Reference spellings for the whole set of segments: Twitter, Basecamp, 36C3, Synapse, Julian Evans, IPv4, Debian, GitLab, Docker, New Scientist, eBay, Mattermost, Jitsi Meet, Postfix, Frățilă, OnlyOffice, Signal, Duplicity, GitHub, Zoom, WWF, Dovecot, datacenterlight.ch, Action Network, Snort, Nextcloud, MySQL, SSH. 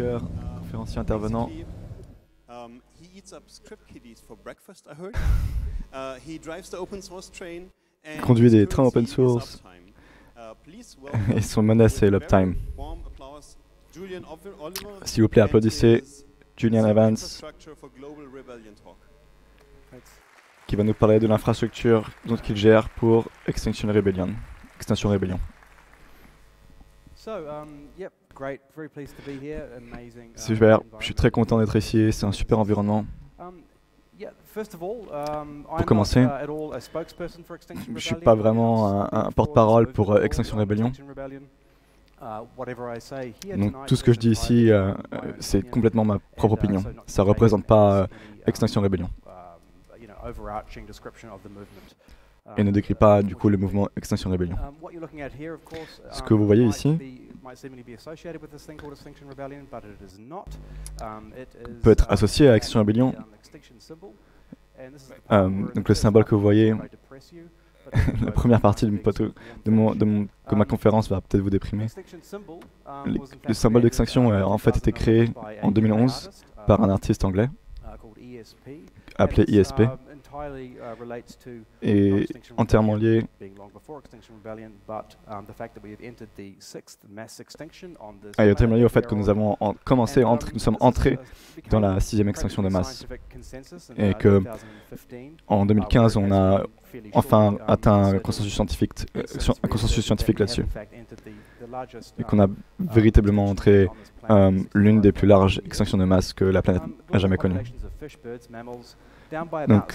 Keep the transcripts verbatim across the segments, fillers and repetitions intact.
speaker, conférencier intervenant. Um, he eats up script kiddies for breakfast, I heard. Uh, he drives the open source train and il conduit des trains open source uh, et sont menacés l'uptime. S'il vous plaît, applaudissez Julian Evans qui va nous parler de l'infrastructure qu'il gère pour Extinction Rebellion. Extinction Rebellion. Super, je suis très content d'être ici, c'est un super environnement. Pour commencer, je ne suis pas vraiment un, un porte-parole pour euh, Extinction Rebellion. Donc tout ce que je dis ici, euh, c'est complètement ma propre opinion. Ça ne représente pas euh, Extinction Rebellion. Et ne décrit pas du coup le mouvement Extinction Rebellion. Ce que vous voyez ici peut être associé à Extinction Rebellion. Euh, donc le symbole que vous voyez, la première partie de, de, mon, de, mon, de ma conférence va peut-être vous déprimer. Le, le symbole d'extinction a en fait été créé en deux mille onze par un artiste anglais appelé I S P. Et entièrement lié au fait que nous avons en, commencé, entr, nous sommes entrés dans la sixième extinction de masse et que en deux mille quinze on a enfin atteint un consensus scientifique, un consensus scientifique là-dessus et qu'on a véritablement entré euh, l'une des plus larges extinctions de masse que la planète a jamais connue. Donc,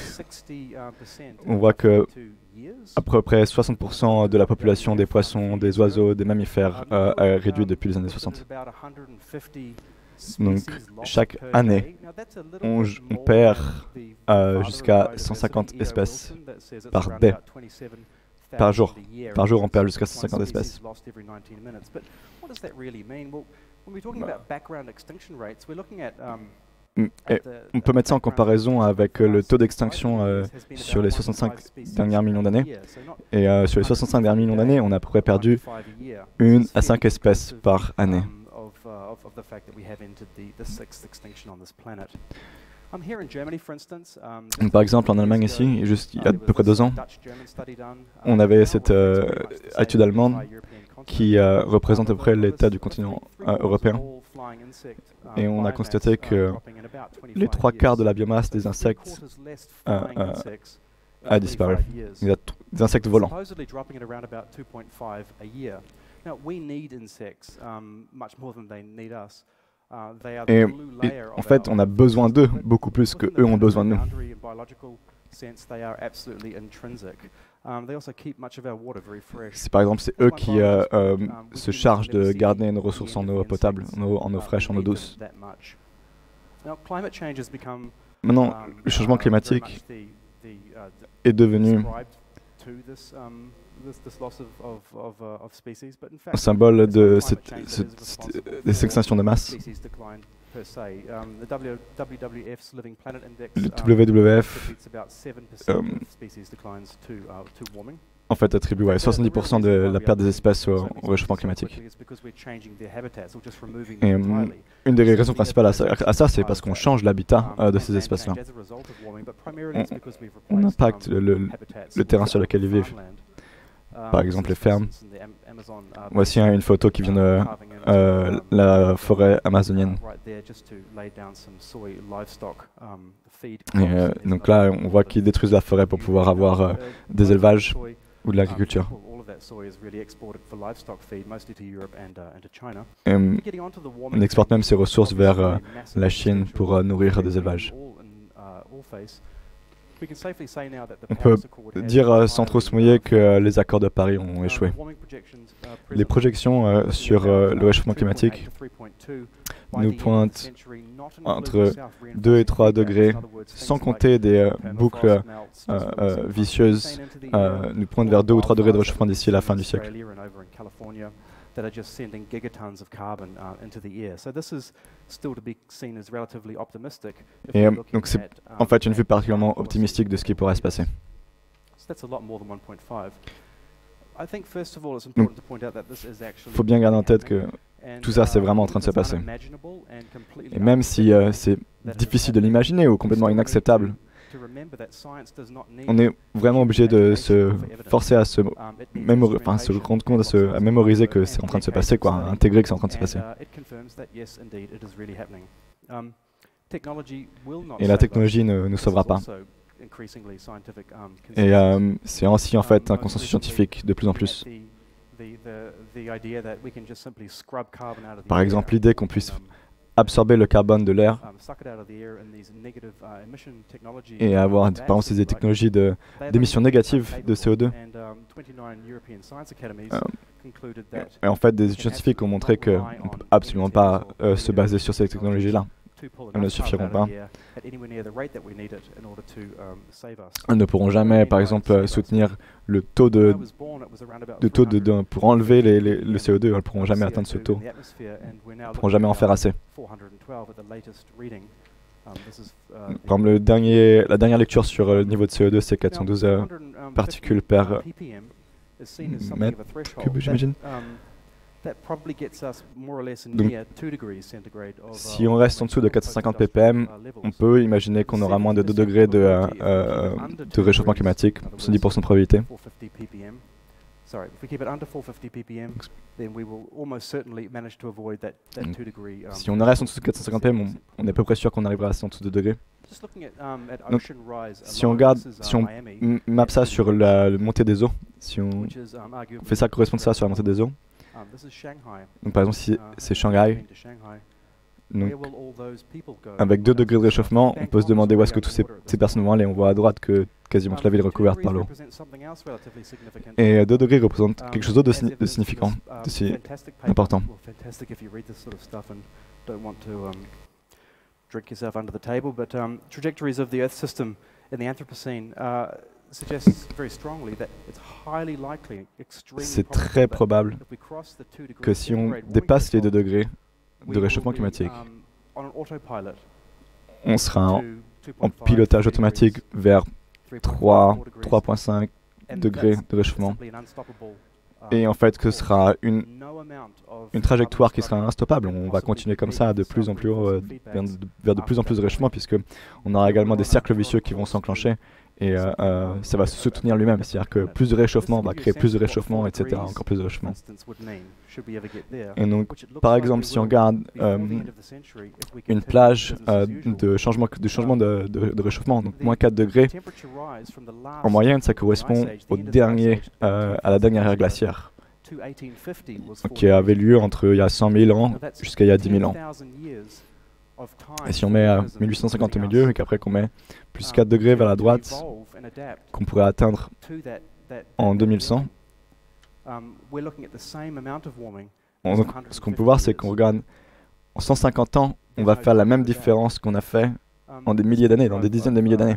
on voit que à peu près soixante pour cent de la population des poissons, des oiseaux, des mammifères euh, a réduit depuis les années soixante. Donc, chaque année, on, on perd euh, jusqu'à cent cinquante espèces par day, par jour. Par jour, on perd jusqu'à cent cinquante espèces. Bah. Et on peut mettre ça en comparaison avec le taux d'extinction euh, sur les soixante-cinq dernières millions d'années. Et euh, sur les soixante-cinq dernières millions d'années, on a à peu près perdu une à cinq espèces par année. Par exemple, en Allemagne ici, juste il y a à peu près deux ans, on avait cette euh, étude allemande qui euh, représente à peu près l'état du continent euh, européen. Et on a constaté que les trois quarts de la biomasse des insectes euh, euh, a disparu, des insectes volants. Et, et en fait, on a besoin d'eux beaucoup plus que eux ont besoin de nous. C'est par exemple, c'est eux qui euh, euh, se chargent de garder nos ressources en eau potable, en eau, en eau fraîche, en eau douce. Maintenant, le changement climatique est devenu un symbole de cette, cette, cette, cette extinction de masse. Le W W F euh, en fait attribue ouais, soixante-dix pour cent de la perte des espèces au, au réchauffement climatique. Et euh, une des raisons principales à ça, ça c'est parce qu'on change l'habitat euh, de ces espèces-là. On, on impacte le, le, le terrain sur lequel ils vivent. Par exemple, les fermes. Voici une photo qui vient de euh, la forêt amazonienne. Et, euh, donc là, on voit qu'ils détruisent la forêt pour pouvoir avoir euh, des élevages ou de l'agriculture. On exporte même ces ressources vers euh, la Chine pour euh, nourrir des élevages. On peut dire euh, sans trop se mouiller que euh, les accords de Paris ont échoué. Les projections euh, sur euh, le réchauffement climatique nous pointent entre deux et trois degrés, sans compter des euh, boucles euh, euh, vicieuses, euh, nous pointent vers deux ou trois degrés de réchauffement d'ici la fin du siècle. Et donc c'est en fait une vue particulièrement optimistique de ce qui pourrait se passer. Il faut bien garder en tête que Tout ça, c'est vraiment en train de se passer. Et même si euh, c'est difficile de l'imaginer ou complètement inacceptable, on est vraiment obligé de se forcer à se, mémori enfin, se rendre compte, à, se, à mémoriser que c'est en train de se passer, quoi, à intégrer que c'est en train de se passer. Et la technologie ne nous sauvera pas. Et euh, c'est aussi en fait un consensus scientifique de plus en plus. Par exemple, l'idée qu'on puisse absorber le carbone de l'air et avoir par exemple ces technologies d'émissions négatives de C O deux. Euh, et en fait, des scientifiques ont montré qu'on ne peut absolument pas euh, se baser sur ces technologies-là. Elles ne suffiront pas. Elles ne pourront jamais, par exemple, soutenir le taux de, de taux de, de pour enlever les, les, le C O deux. Elles ne pourront jamais atteindre ce taux. Elles ne pourront jamais en faire assez. Par exemple, le dernier, la dernière lecture sur le niveau de C O deux, c'est quatre cent douze particules par mètre cube, j'imagine. Donc, si on reste en dessous de quatre cent cinquante ppm, on peut imaginer qu'on aura moins de deux degrés de, euh, de réchauffement climatique, soixante-dix pour cent de probabilité. Donc, si on reste en dessous de quatre cent cinquante ppm, on, on est à peu près sûr qu'on arrivera à en dessous de deux degrés. Donc, si on regarde, si on map ça sur la, la montée des eaux, si on fait ça correspondre ça sur la montée des eaux. Donc, par exemple, si c'est Shanghai, donc, avec deux degrés de réchauffement, on peut se demander où est-ce que toutes ces, ces personnes vont aller. On voit à droite que quasiment toute la ville est recouverte par l'eau. Et deux degrés représentent quelque chose d'autre de, de significant, de si important. C'est très probable que si on dépasse les deux degrés de réchauffement climatique, on sera en, en pilotage automatique vers trois, trois virgule cinq degrés de réchauffement. Et en fait, ce sera une, une trajectoire qui sera instoppable. On va continuer comme ça de plus en plus haut, vers, vers de plus en plus de réchauffement, puisqu'on aura également des cercles vicieux qui vont s'enclencher. Et euh, euh, ça va se soutenir lui-même, c'est-à-dire que plus de réchauffement va créer plus de réchauffement, et cetera, encore plus de réchauffement. Et donc, par exemple, si on regarde euh, une plage euh, de changement, de, changement de, de, de réchauffement, donc moins quatre degrés, en moyenne, ça correspond au dernier, euh, à la dernière ère glaciaire, qui avait lieu entre il y a cent mille ans jusqu'à il y a dix mille ans. Et si on met euh, mille huit cent cinquante au milieu et qu'après qu'on met plus quatre degrés vers la droite, qu'on pourrait atteindre en deux mille cent, on, donc, ce qu'on peut voir, c'est qu'on regarde en cent cinquante ans, on va faire la même différence qu'on a fait en des milliers d'années, dans des dizaines de milliers d'années.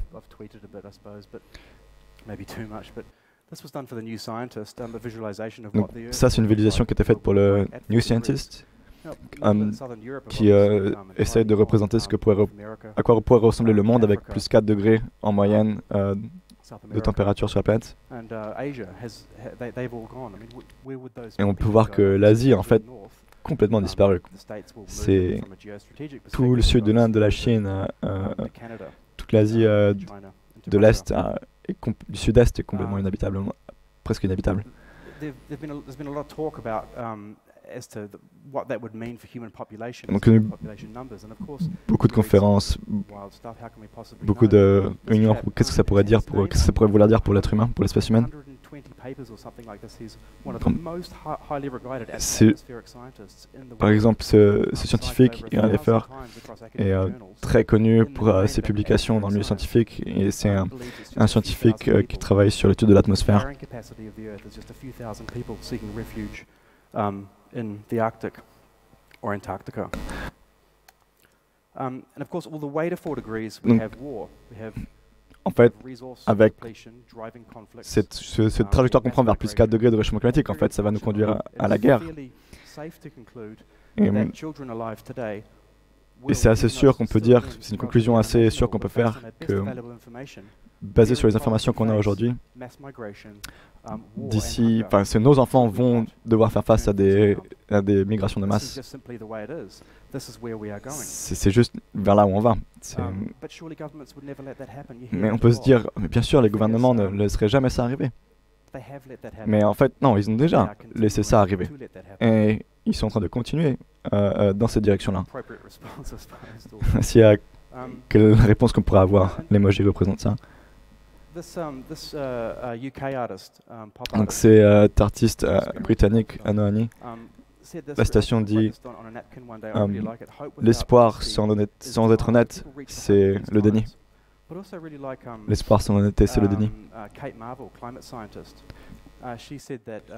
Donc ça, c'est une visualisation qui était faite pour le New Scientist. Um, qui euh, essaye de représenter ce que pourrait re à quoi pourrait ressembler le monde avec plus quatre degrés en moyenne euh, de température sur la planète. Et on peut voir que l'Asie en fait complètement disparu. C'est tout le sud de l'Inde, de la Chine, euh, toute l'Asie euh, de l'Est euh, et du Sud-Est est complètement inhabitable, presque inhabitable. Donc, il y a eu beaucoup de conférences, beaucoup de réunions. Qu'est-ce que ça pourrait dire pour, qu'est-ce que ça pourrait vouloir dire pour l'être humain, pour l'espèce humaine? Par exemple, ce, ce scientifique, Julian Oliver, est euh, très connu pour euh, ses publications dans le milieu scientifique. Et c'est un, un scientifique euh, qui travaille sur l'étude de l'atmosphère. In the Arctic or Antarctica. Um, and of course, all the way to four degrees, we have war. We have En fait, avec cette, ce, cette trajectoire qu'on prend vers plus quatre degrés de réchauffement climatique, en fait, ça va nous conduire à, à la guerre. Et Et c'est assez sûr qu'on peut dire, c'est une conclusion assez sûre qu'on peut faire, que basée sur les informations qu'on a aujourd'hui, d'ici, enfin, nos enfants vont devoir faire face à des, à des migrations de masse. C'est juste vers là où on va. Mais on peut se dire, mais bien sûr, les gouvernements ne laisseraient jamais ça arriver. Mais en fait, non, ils ont déjà laissé ça arriver. Et ils sont en train de continuer euh, dans cette direction-là. S'il y a quelle réponse qu'on pourrait avoir, l'emoji représente ça. Donc c'est euh, artiste euh, britannique, Anohni. La station dit euh, l'espoir sans, sans être honnête, c'est le déni. L'espoir sans honnêteté, c'est le déni.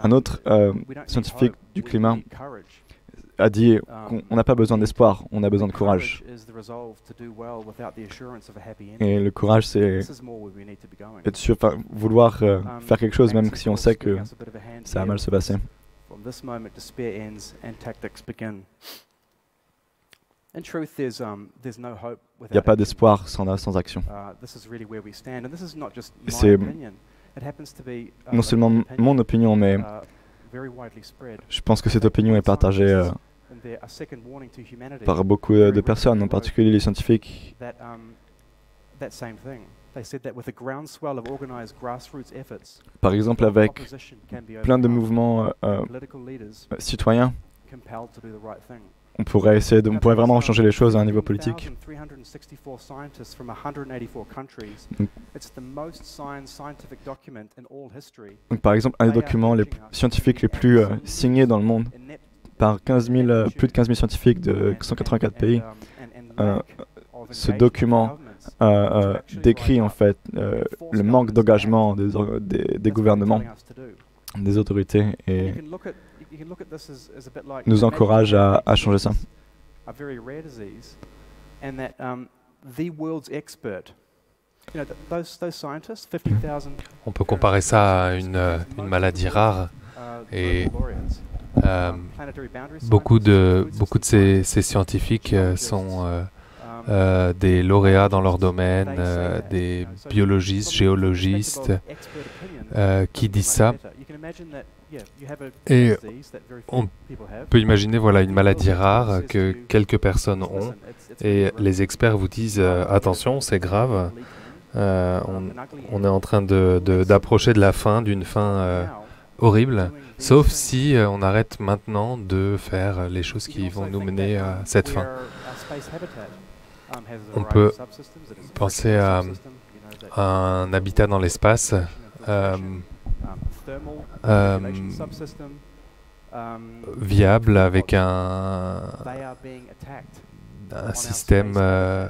Un autre euh, scientifique du climat a dit qu'on n'a pas besoin d'espoir, on a besoin de courage. Et le courage, c'est être sûr, enfin, vouloir euh, faire quelque chose, même si on sait que ça va mal se passer. Il n'y a pas d'espoir sans, sans action. C'est non seulement mon opinion, mais je pense que cette opinion est partagée euh, par beaucoup de personnes, en particulier les scientifiques. Par exemple, avec plein de mouvements euh, citoyens, on pourrait essayer de, on pourrait vraiment changer les choses à un niveau politique. Donc, par exemple, un des documents les scientifiques les plus euh, signés dans le monde par quinze mille, plus de quinze mille scientifiques de cent quatre-vingt-quatre pays, euh, ce document euh, euh, décrit en fait euh, le manque d'engagement des, des, des gouvernements, des autorités, et nous encourage à, à changer ça. On peut comparer ça à une, une maladie rare, et euh, beaucoup de, beaucoup de ces, ces scientifiques sont euh, euh, des lauréats dans leur domaine, euh, des biologistes, géologistes, euh, qui disent ça. Et on peut imaginer, voilà, une maladie rare que quelques personnes ont, et les experts vous disent euh, attention, c'est grave, euh, on, on est en train de, de, d'approcher de la fin, d'une fin euh, horrible, sauf si euh, on arrête maintenant de faire les choses qui vont nous mener à cette fin. On peut penser à, à un habitat dans l'espace, euh, Euh, viable, avec un, un système euh,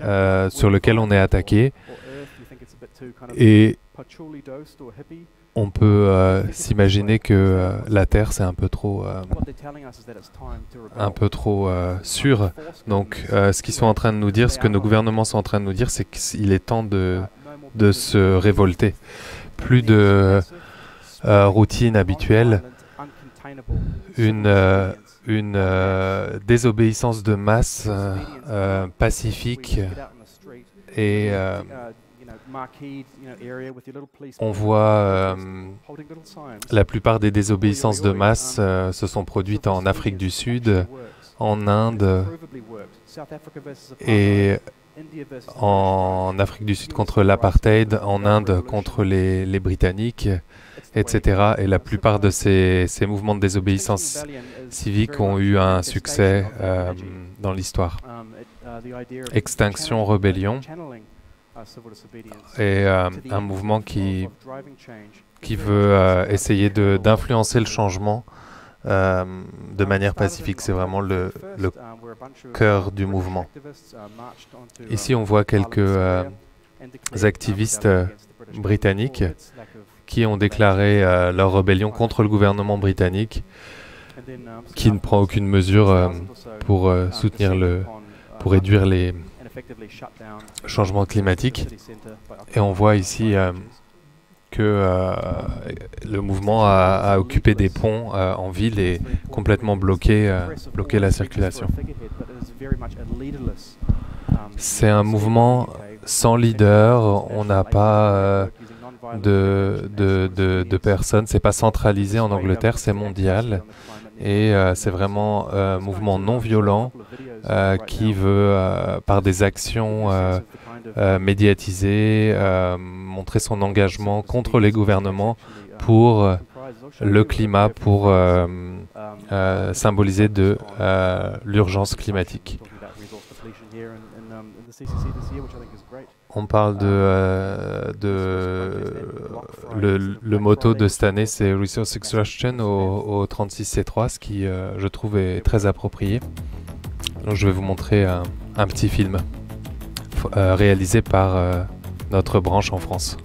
euh, sur lequel on est attaqué, et on peut euh, s'imaginer que euh, la Terre, c'est un peu trop, euh, un peu trop euh, sûr. Donc euh, ce qu'ils sont en train de nous dire, ce que nos gouvernements sont en train de nous dire, c'est qu'il est temps de, de se révolter. Plus de euh, routine habituelle, une, euh, une euh, désobéissance de masse euh, pacifique, et euh, on voit euh, la plupart des désobéissances de masse euh, se sont produites en Afrique du Sud, en Inde et en Afrique du Sud contre l'apartheid, en Inde contre les, les Britanniques, et cetera. Et la plupart de ces, ces mouvements de désobéissance civique ont eu un succès euh, dans l'histoire. Extinction Rebellion est euh, un mouvement qui, qui veut euh, essayer d'influencer le changement Euh, de manière pacifique. C'est vraiment le, le cœur du mouvement. Ici, on voit quelques euh, activistes euh, britanniques qui ont déclaré euh, leur rébellion contre le gouvernement britannique, qui ne prend aucune mesure euh, pour euh, soutenir le, pour réduire les changements climatiques. Et on voit ici euh, que euh, le mouvement a, a occupé des ponts euh, en ville et complètement bloqué, euh, bloqué la circulation. C'est un mouvement sans leader, on n'a pas de, de, de, de personnes, c'est pas centralisé en Angleterre, c'est mondial. Et euh, c'est vraiment un euh, mouvement non violent euh, qui veut, euh, par des actions euh, euh, médiatisées, euh, montrer son engagement contre les gouvernements pour euh, le climat, pour euh, euh, symboliser de euh, l'urgence climatique. On parle de, euh, de le, le motto de cette année, c'est Resource Extraction au, au trente-six C trois, ce qui, euh, je trouve, est très approprié. Donc, je vais vous montrer un, un petit film euh, réalisé par euh, notre branche en France.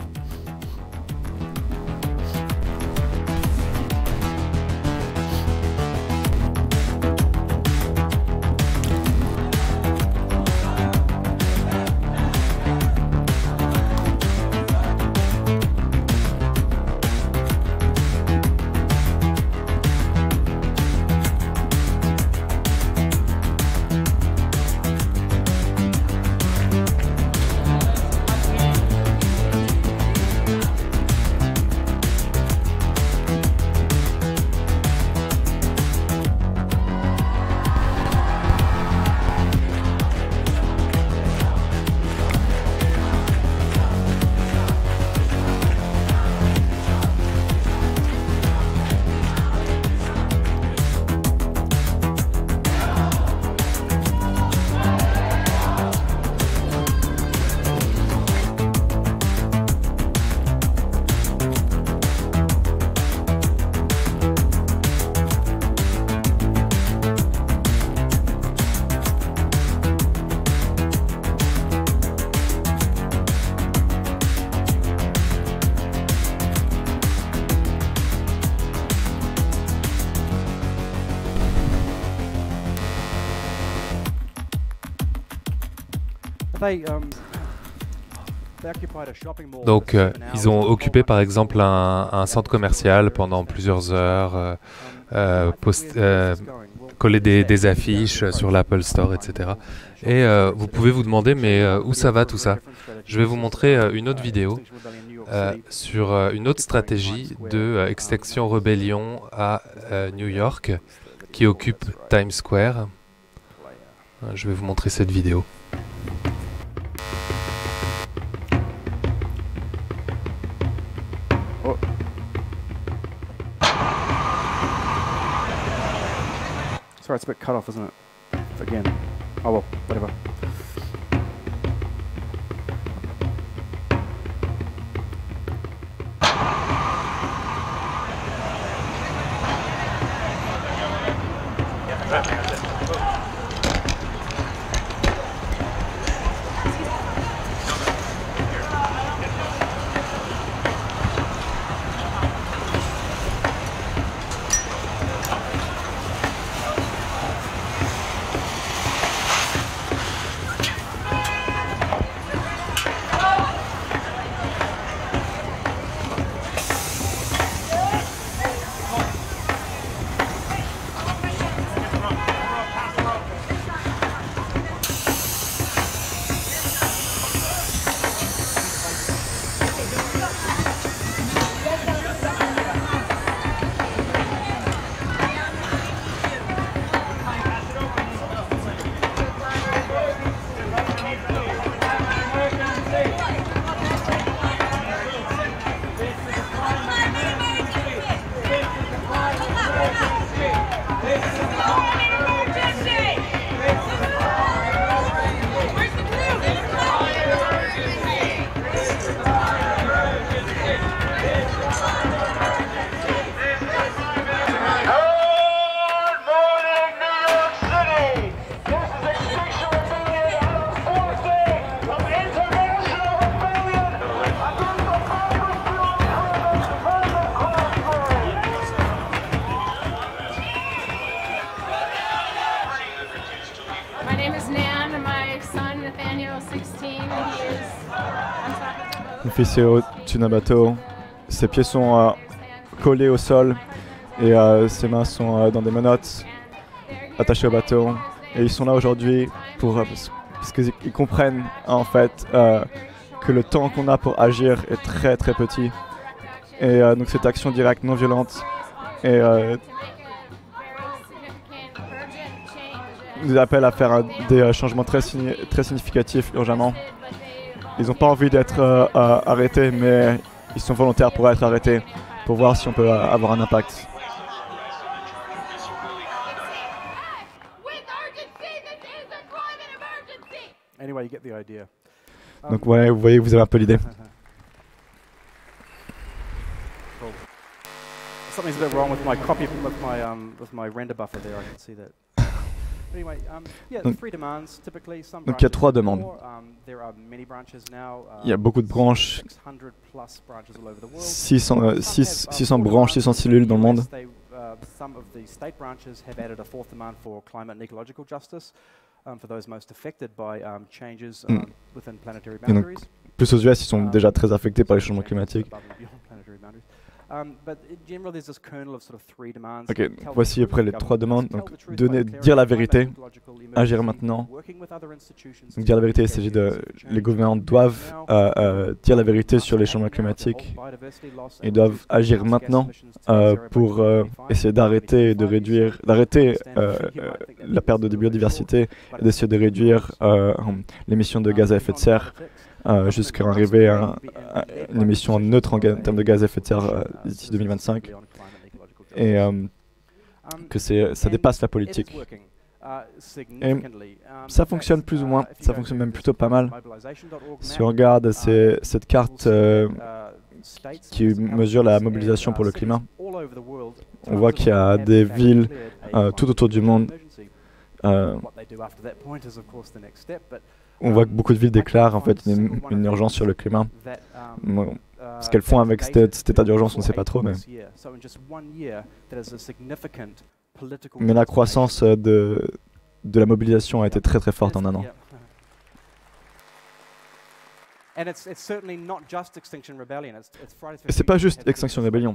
Donc, euh, ils ont occupé par exemple un, un centre commercial pendant plusieurs heures, euh, euh, post, euh, collé des, des affiches sur l'Apple Store, et cetera. Et euh, vous pouvez vous demander, mais euh, où ça va tout ça? Je vais vous montrer euh, une autre vidéo euh, sur euh, une autre stratégie de euh, Extinction Rebellion à euh, New York qui occupe Times Square. Je vais vous montrer cette vidéo. Sorry, it's a bit cut off, isn't it? Again. Oh well, whatever. Il fait ses hautes d'un bateau, ses pieds sont euh, collés au sol et euh, ses mains sont euh, dans des menottes attachées au bateau. et ils sont là aujourd'hui pour euh, parce qu'ils comprennent en fait euh, que le temps qu'on a pour agir est très très petit. Et euh, donc cette action directe non violente et, euh, nous appelle à faire un, des euh, changements très, signi très significatifs urgemment. Ils n'ont pas envie d'être euh, euh, arrêtés, mais ils sont volontaires pour être arrêtés, pour voir si on peut euh, avoir un impact. Donc ouais, vous voyez, vous avez un peu l'idée. Donc, donc il y a trois demandes. Il y a beaucoup de branches, six cents branches, six cents cellules dans le monde. Et donc, plus aux U S, ils sont déjà très affectés par les changements climatiques. Ok, voici après les trois demandes. Donc, donner, dire la vérité, agir maintenant. Donc, dire la vérité, il s'agit de les gouvernements doivent euh, euh, dire la vérité sur les changements climatiques. Ils doivent agir maintenant euh, pour euh, essayer d'arrêter de réduire, d'arrêter euh, euh, la perte de biodiversité et d'essayer de réduire euh, l'émission de gaz à effet de serre. Euh, jusqu'à arriver à, à une émission neutre en, en termes de gaz à effet de serre euh, d'ici deux mille vingt-cinq, et euh, que ça dépasse la politique. Et ça fonctionne plus ou moins, ça fonctionne même plutôt pas mal. Si on regarde cette carte euh, qui mesure la mobilisation pour le climat, on voit qu'il y a des villes euh, tout autour du monde. Euh, On voit que beaucoup de villes déclarent en fait une, une urgence sur le climat. Ce qu'elles font avec cet, cet état d'urgence, on ne sait pas trop. Mais, mais la croissance de, de la mobilisation a été très très forte en un an. Et ce n'est pas juste Extinction Rebellion.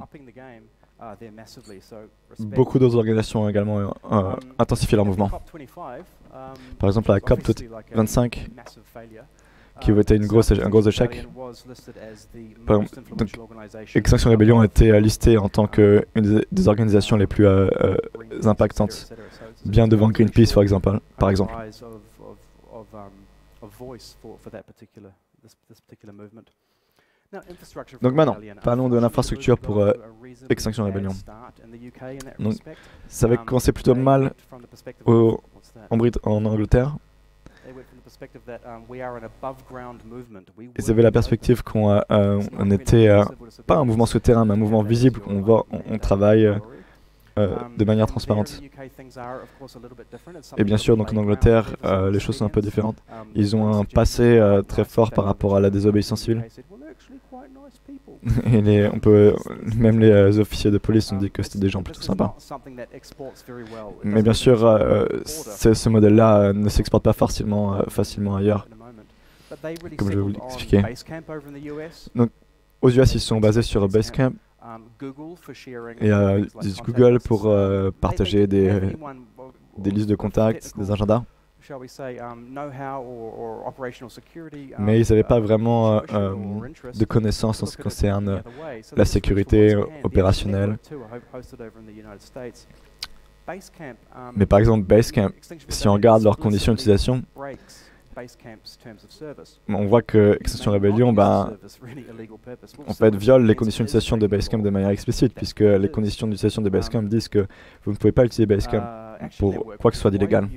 Beaucoup d'autres organisations ont également euh, euh, intensifié leur mouvement. Par exemple, la COP vingt-cinq, qui a été une grosse, un gros échec. Exemple, donc, Extinction Rebellion a été listée en tant qu'une des, des organisations les plus euh, euh, impactantes, bien devant Greenpeace, par exemple. Par exemple. Donc maintenant, parlons de l'infrastructure pour euh, Extinction Rebellion. Donc, ça avait commencé plutôt mal au, en, Brit en Angleterre. Ils avaient la perspective qu'on euh, euh, était, euh, pas un mouvement souterrain, mais un mouvement visible, on, voit, on, on travaille euh, euh, de manière transparente. Et bien sûr, donc en Angleterre, euh, les choses sont un peu différentes. Ils ont un passé euh, très fort par rapport à la désobéissance civile. Et les, on peut, même les officiers de police ont dit que c'était des gens plutôt sympas. Mais bien sûr, euh, ce modèle-là ne s'exporte pas facilement, euh, facilement ailleurs, comme je vais vous l'expliquer. Donc, aux U S, ils sont basés sur Basecamp et euh, Google pour euh, partager des, des listes de contacts, des agendas. Mais ils n'avaient pas vraiment euh, euh, de connaissances en ce qui concerne euh, la sécurité opérationnelle. Mais par exemple, Basecamp, si on regarde leurs conditions d'utilisation, on voit que Extinction Rebellion bah, en fait, viole les conditions d'utilisation de Basecamp de manière explicite, puisque les conditions d'utilisation de Basecamp disent que vous ne pouvez pas utiliser Basecamp pour quoi que ce soit d'illégal.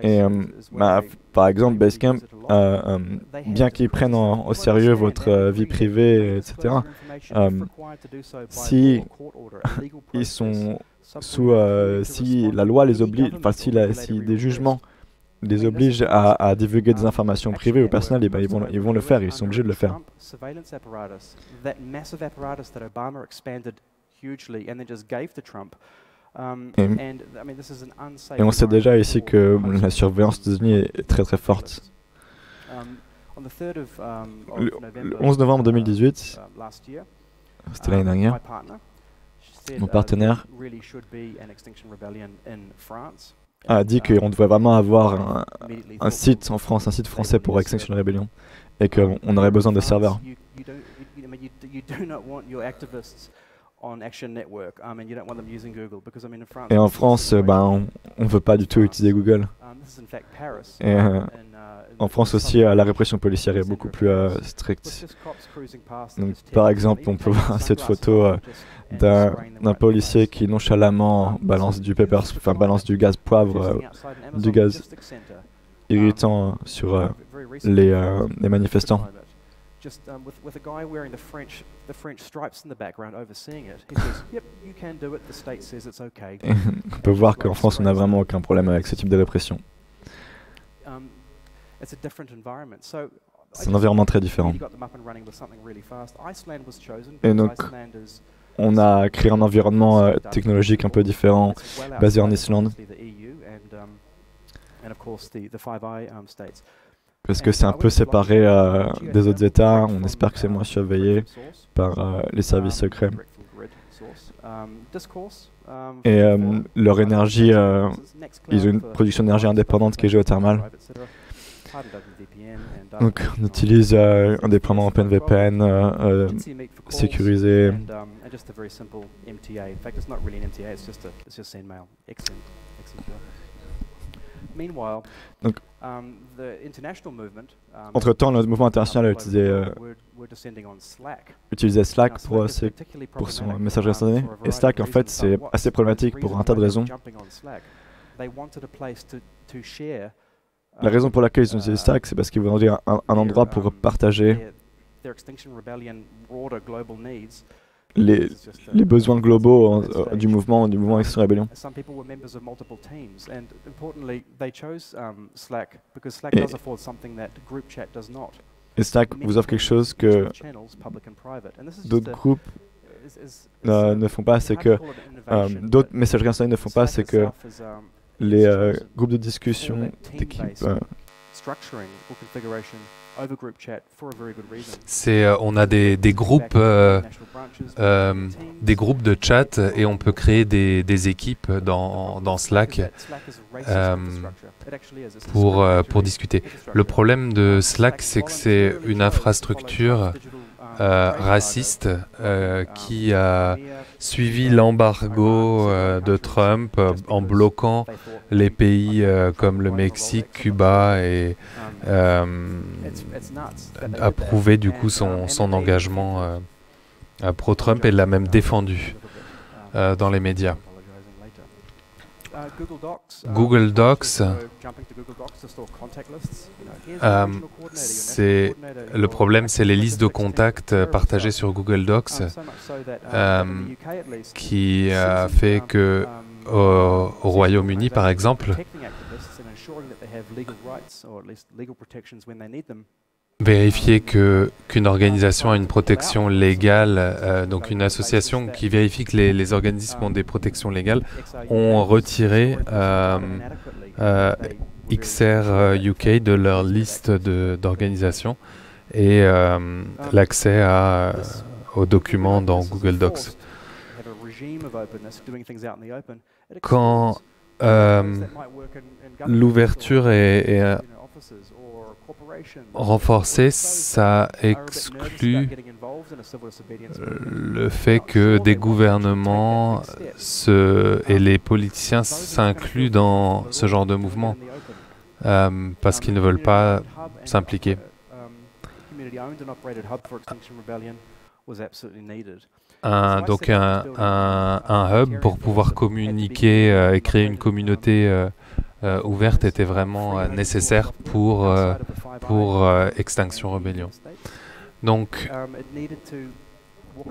Et euh, bah, par exemple, Basecamp, euh, euh, bien qu'ils prennent en, au sérieux votre euh, vie privée, et cetera, euh, si ils sont sous, euh, si la loi les oblige, enfin si, la, si des jugements les obligent à, à divulguer des informations privées ou personnelles, et ben ils, vont, ils vont le faire, ils sont obligés de le faire. Et, et on sait déjà ici que la surveillance des États-Unis est très très forte. Le, le onze novembre deux mille dix-huit, c'était l'année dernière, Mon partenaire a dit qu'on devait vraiment avoir un, un site en France, un site français pour Extinction Rebellion, et qu'on aurait besoin de serveurs. Et en France, bah, on ne veut pas du tout utiliser Google. Et euh, en France aussi, la répression policière est beaucoup plus euh, stricte. Donc, par exemple, on peut voir cette photo euh, d'un policier qui nonchalamment balance du, pepper, enfin, balance du gaz poivre, euh, du gaz irritant sur euh, les, euh, les manifestants. Just um, with with a guy wearing the French the French stripes in the background overseeing it, he says, "Yep, you can do it. The state says it's okay." On peut voir qu'en France, on n'a vraiment aucun problème avec ce type de répression. Um, it's a different environment. So c'est un environnement très différent. Et donc, on a créé un environnement euh, technologique un peu différent, basé en Islande, parce que c'est un peu séparé euh, des autres États. On espère que c'est moins surveillé par euh, les services secrets. Et euh, leur énergie, euh, ils ont une production d'énergie indépendante qui est géothermale. Donc on utilise euh, un déploiement OpenVPN euh, euh, sécurisé. Donc, entre-temps, le mouvement international a utilisé, euh, utilisé Slack pour, ses, pour son message instantané. Et Slack, en fait, c'est assez problématique pour un tas de raisons. La raison pour laquelle ils ont utilisé Slack, c'est parce qu'ils voulaient un, un endroit pour partager Les, les besoins globaux euh, du mouvement, du mouvement Extinction Rebellion. Et, et Slack vous offre quelque chose que d'autres groupes euh, ne font pas, c'est que euh, d'autres messageries instantanées ne font pas, c'est que les euh, groupes de discussion d'équipe. Euh, C'est, euh, on a des, des, groupes, euh, euh, des groupes de chat et on peut créer des, des équipes dans, dans Slack euh, pour, euh, pour discuter. Le problème de Slack, c'est que c'est une infrastructure euh, raciste euh, qui a suivi l'embargo euh, de Trump euh, en bloquant les pays euh, comme le Mexique, Cuba et euh, a prouvé du coup son, son engagement euh, pro-Trump et l'a même défendu euh, dans les médias. Google Docs, euh, c'est le problème, c'est les listes de contacts partagées sur Google Docs euh, qui a fait que au, au Royaume-Uni, par exemple, vérifier que qu'une organisation a une protection légale, euh, donc une association qui vérifie que les, les organismes ont des protections légales, ont retiré euh, euh, X R U K de leur liste d'organisations et euh, l'accès aux documents dans Google Docs. Quand euh, l'ouverture est, est renforcé, ça exclut le fait que des gouvernements se, et les politiciens s'incluent dans ce genre de mouvement euh, parce qu'ils ne veulent pas s'impliquer. Un, donc un, un, un hub pour pouvoir communiquer euh, et créer une communauté euh, Euh, ouverte était vraiment euh, nécessaire pour, euh, pour euh, Extinction Rebellion. Donc,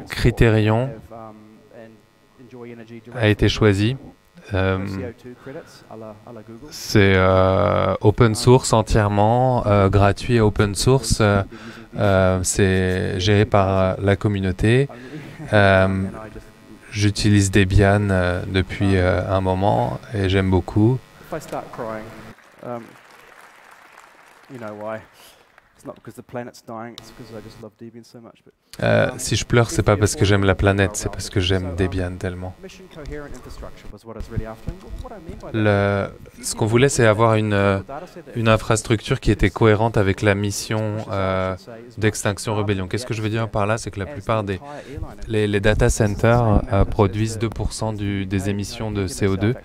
Criterion a été choisi. Euh, C'est euh, open source entièrement, euh, gratuit et open source. Euh, euh, C'est géré par la communauté. Euh, J'utilise Debian euh, depuis euh, un moment et j'aime beaucoup. Euh, si je pleure, c'est pas parce que j'aime la planète, c'est parce que j'aime Debian tellement. Le, ce qu'on voulait, c'est avoir une, une infrastructure qui était cohérente avec la mission euh, d'Extinction Rebellion. Qu'est-ce que je veux dire par là? C'est que la plupart des les, les data centers euh, produisent deux pour cent du, des émissions de C O deux,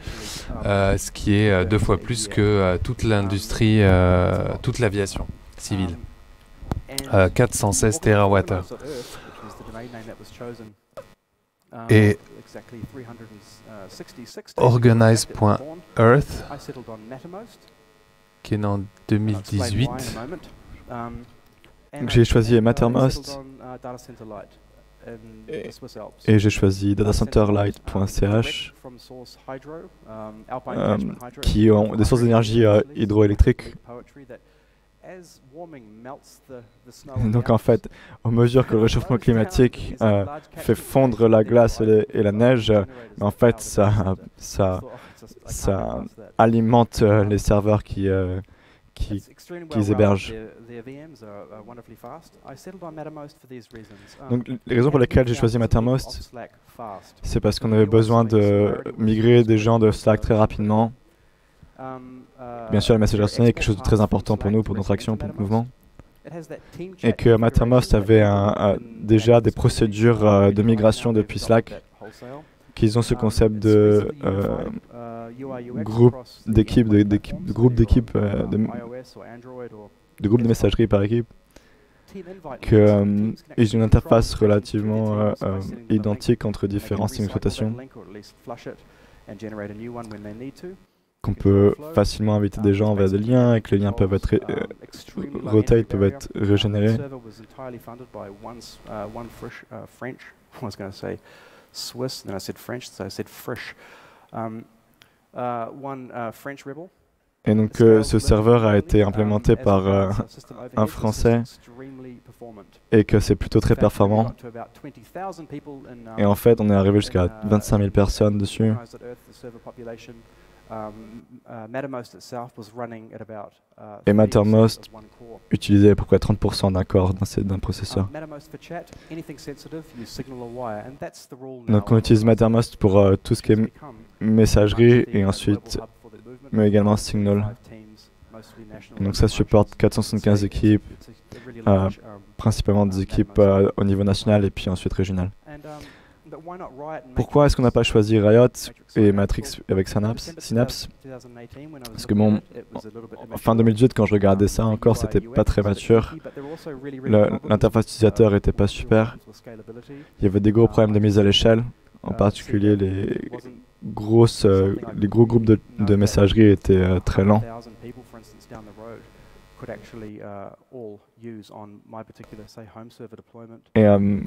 euh, ce qui est deux fois plus que euh, toute l'industrie, euh, toute l'aviation civile. Euh, quatre cent seize TWh. Et organize point earth, qui est en deux mille dix-huit. J'ai choisi Mattermost et, et j'ai choisi datacenterlight point c h, euh, qui ont des sources d'énergie euh, hydroélectriques. Donc en fait, au mesure que le réchauffement climatique euh, fait fondre la glace et, les, et la neige, euh, en fait ça, ça, ça alimente euh, les serveurs qui, euh, qui, qui hébergent. Donc les raisons pour lesquelles j'ai choisi Mattermost, c'est parce qu'on avait besoin de migrer des gens de Slack très rapidement. Bien sûr, la messagerie instantanée est quelque chose de très important pour nous, pour notre action, pour notre mouvement. Et que Mattermost avait un, un, déjà des procédures euh, de migration depuis Slack, qu'ils ont ce concept de euh, groupe d'équipe, de, de, de groupe d'équipe, euh, de, de groupe de messagerie par équipe, qu'ils euh, ont une interface relativement euh, euh, identique entre différents systèmes d'exploitation. On peut facilement inviter des gens vers des liens et que les liens peuvent être euh, rotate, peuvent être régénérés. Et donc euh, ce serveur a été implémenté par euh, un Français et que c'est plutôt très performant. Et en fait, on est arrivé jusqu'à vingt-cinq mille personnes dessus. Et Mattermost utilisait à peu près trente pour cent d'un corps d'un processeur. Donc on utilise Mattermost pour euh, tout ce qui est messagerie et ensuite, mais également Signal. Et donc ça supporte quatre cent soixante-quinze équipes, euh, principalement des équipes euh, au niveau national et puis ensuite régional. Pourquoi est-ce qu'on n'a pas choisi Riot et Matrix avec Synapse, Synapse Parce que bon, fin deux mille dix-huit, quand je regardais ça encore, c'était pas très mature. L'interface utilisateur était pas super. Il y avait des gros problèmes de mise à l'échelle, en particulier les, grosses, les gros groupes de, de messagerie étaient très lents. Et euh,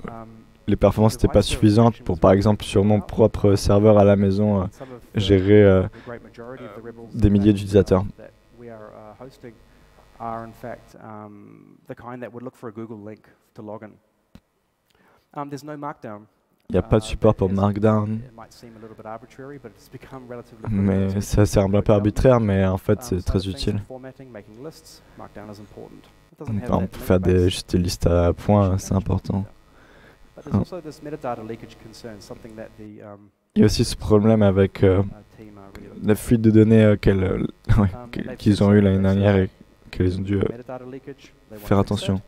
les performances n'étaient pas suffisantes pour, par exemple, sur mon propre serveur à la maison, euh, gérer euh, des milliers d'utilisateurs. Il n'y a pas de support pour Markdown, mais ça semble un peu arbitraire, mais en fait c'est très utile. On peut faire des, juste des listes à points, c'est important. Oh. Il y a aussi ce problème avec euh, la fuite de données euh, qu'ils euh, ouais, qu'ils ont eu l'année dernière et qu'ils ont dû euh, faire attention.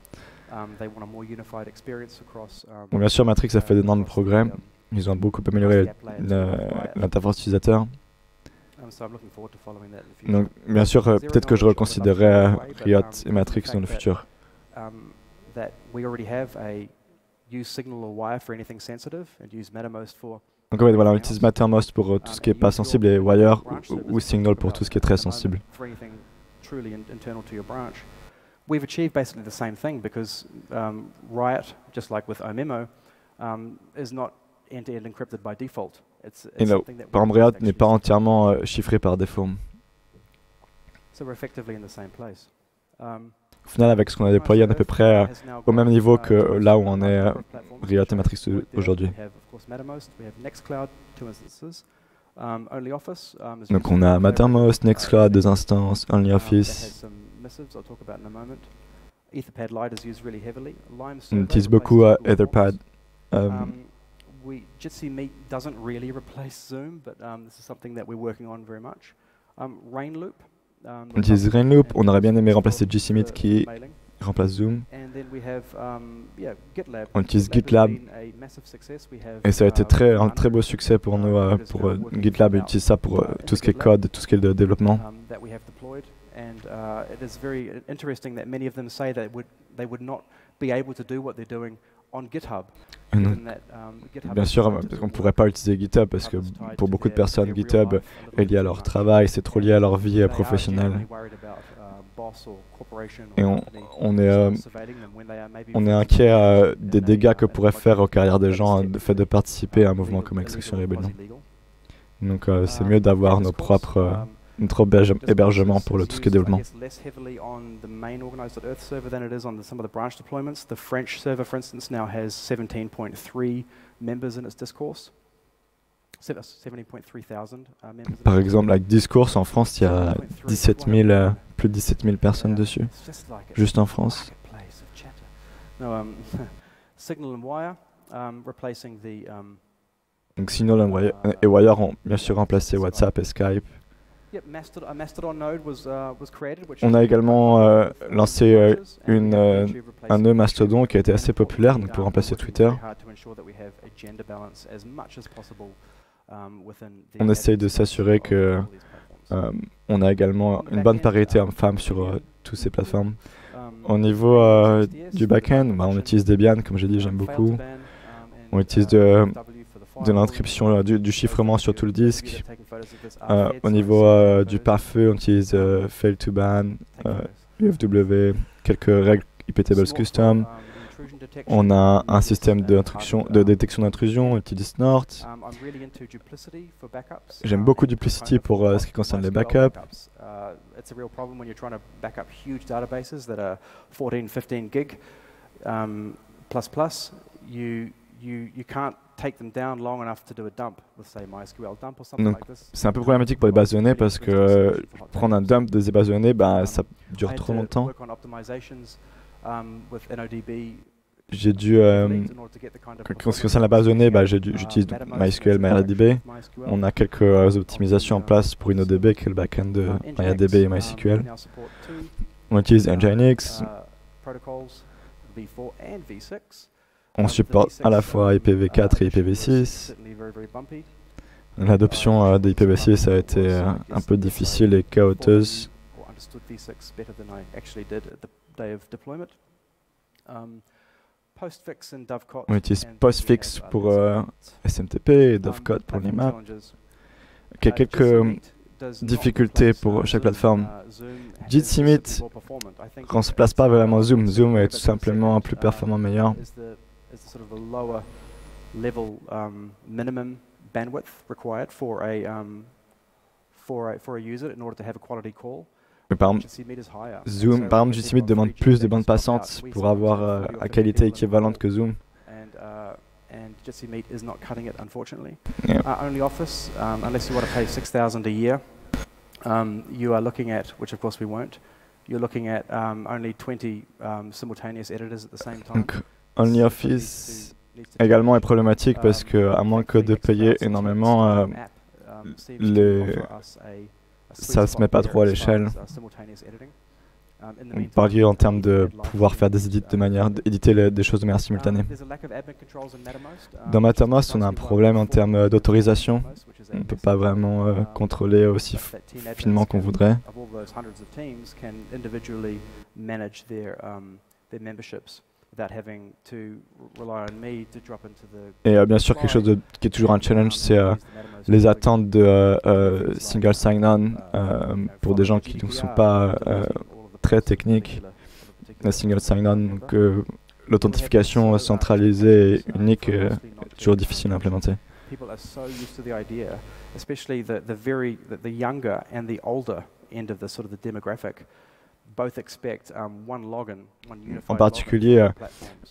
Bon, bien sûr, Matrix a fait d'énormes progrès. Ils ont beaucoup amélioré l'interface utilisateur. Donc, bien sûr, euh, peut-être que je reconsidérerai euh, Riot et Matrix dans le futur. Donc, ouais, voilà, on utilise Mattermost pour euh, tout ce qui n'est pas sensible et Wire ou, ou Signal pour tout ce qui est très sensible. We've achieved basically the same thing because um, Riot, just like with omemo, um, is not end-to-end encrypted by default. It's, it's something that Riot Riot n'est pas entièrement euh, chiffré par défaut. So we're effectively in the same place. Um, Au final, avec ce qu'on a déployé, on est à peu près euh, au même niveau que euh, là où on est euh, Riot et Matrix aujourd'hui. Donc on a Mattermost, Nextcloud, deux instances, OnlyOffice. Etherpad Lite is used really heavily. Lime utilise beaucoup à Etherpad. Um, we, Jitsi Meet doesn't really replace Zoom, but um, this is something that we're working on very much. Um, Rainloop. Um, on utilise Rainloop. On aurait bien aimé remplacer Jitsi Meet qui remplace Zoom. And then we have, um, yeah, GitLab. On utilise GitLab. Et ça a été très, un très beau succès pour nous. Uh, pour, uh, GitLab utilise ça pour uh, tout ce qui est code, tout ce qui est de développement. And uh, it is very interesting that many of them say that would, they would not be able to do what they're doing on GitHub. That, um, GitHub Bien sûr, on ne pourrait pas utiliser GitHub parce que pour beaucoup de personnes, GitHub est lié à leur travail, c'est trop lié à leur vie professionnelle. Et on, on, est, euh, on est inquiet euh, des dégâts que pourrait faire aux carrières des gens le fait de participer à un mouvement comme Extinction Rebellion. Donc euh, c'est mieux d'avoir nos propres... Euh, Notre hébergement pour le, tout ce qui est développement. Par exemple, avec Discourse, en France, il y a dix-sept mille, plus de dix-sept mille personnes dessus, juste en France. Signal and Wire, replacing the. Donc Signal et Wire ont bien sûr remplacé WhatsApp et Skype. On a également euh, lancé euh, une, euh, un nœud Mastodon qui a été assez populaire donc pour remplacer Twitter. On essaye de s'assurer que euh, on a également une bonne parité hommes-femmes sur euh, toutes ces plateformes. Au niveau euh, du back-end, bah, on utilise Debian, comme j'ai dit, j'aime beaucoup. On utilise de, de l'inscription, du, du chiffrement sur tout le disque. Euh, au niveau euh, du pare-feu, on utilise euh, fail to ban, euh, U F W, quelques règles I P tables custom. On a un système de, de détection d'intrusion, on utilise Snort. J'aime beaucoup Duplicity pour euh, ce qui concerne les backups. C'est un peu problématique pour les bases de données parce que euh, prendre un dump des bases de données, bah, ça dure trop longtemps. J'ai dû, euh, en ce qui concerne la base de données, bah, j'utilise MySQL, MariaDB. On a quelques euh, optimisations en place pour InnoDB, qui est le backend de MariaDB et MySQL. On utilise Nginx. On supporte à la fois I P v quatre et I P v six. L'adoption euh, de I P v six a été euh, un peu difficile et chaotique. On utilise postfix pour euh, S M T P et dovecot pour l'I M A P. Il y a quelques difficultés pour chaque plateforme. Jitsi Meet ne remplace pas vraiment Zoom. Zoom est tout simplement plus performant, meilleur. Mais par exemple, Zoom, par exemple, Jitsi Meet demande plus de bandes passantes pour avoir euh, la qualité équivalente que Zoom. And Jitsi Meet is not cutting it, unfortunately. Yeah. Uh, OnlyOffice, um, unless you want to pay six thousand dollars a year, um, you are looking at, which of course we won't, you're looking at um, only twenty um, simultaneous editors at the same time. Donc, OnlyOffice également est problématique parce que, à moins que de payer énormément, euh, les... ça se met pas trop à l'échelle. On parlait en termes de pouvoir faire des édits de manière, d'éditer les, des choses de manière simultanée. Dans Mattermost, on a un problème en termes d'autorisation. On ne peut pas vraiment euh, contrôler aussi finement qu'on voudrait. Et euh, bien sûr, quelque chose de, qui est toujours un challenge, c'est euh, les attentes de euh, euh, single sign-on euh, pour des gens qui ne sont pas... Euh, très technique, la single sign-on, euh, l'authentification centralisée et unique est euh, toujours difficile à implémenter. En particulier, euh,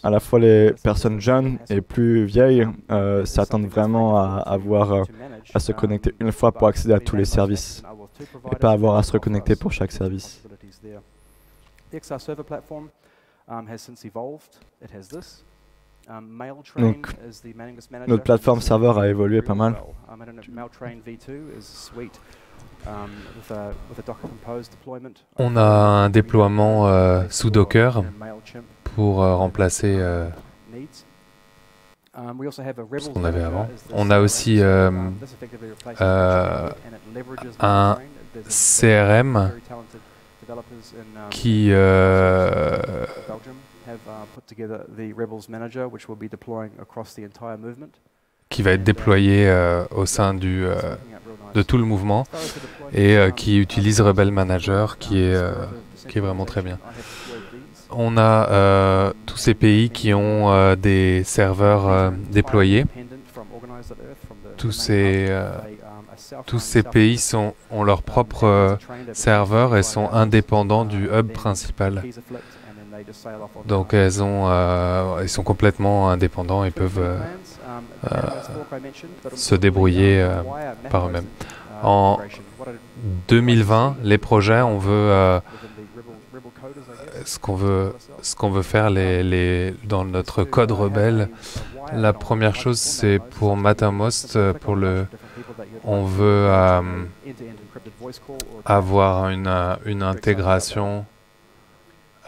à la fois les personnes jeunes et plus vieilles euh, s'attendent vraiment à, avoir, euh, à se connecter une fois pour accéder à tous les services et pas avoir à se reconnecter pour chaque service. The X R server platform, um, has since evolved. It has this. Um, Mailtrain Donc, is the management manager. Notre plateforme serveur a évolué pas mal. Um, I don't know if Mailtrain V two is sweet. Um, with a, with a Docker composed deployment. On a un déploiement euh, sous Docker pour euh, remplacer euh, ce qu'on avait avant. On a aussi euh, euh, un C R M qui euh, qui va être déployé euh, au sein du, euh, de tout le mouvement et euh, qui utilise Rebel Manager, qui est, euh, qui est vraiment très bien. On a euh, tous ces pays qui ont euh, des serveurs euh, déployés. Tous ces, euh, tous ces pays sont, ont leur propre euh, serveur et sont indépendants du hub principal. Donc elles ont, euh, ils sont complètement indépendants et peuvent euh, euh, se débrouiller euh, par eux-mêmes. En deux mille vingt, les projets, on veut euh, ce qu'on veut, ce qu'on veut faire les, les, dans notre code rebelle. La première chose, c'est pour Mattermost, pour le, on veut euh, avoir une, une intégration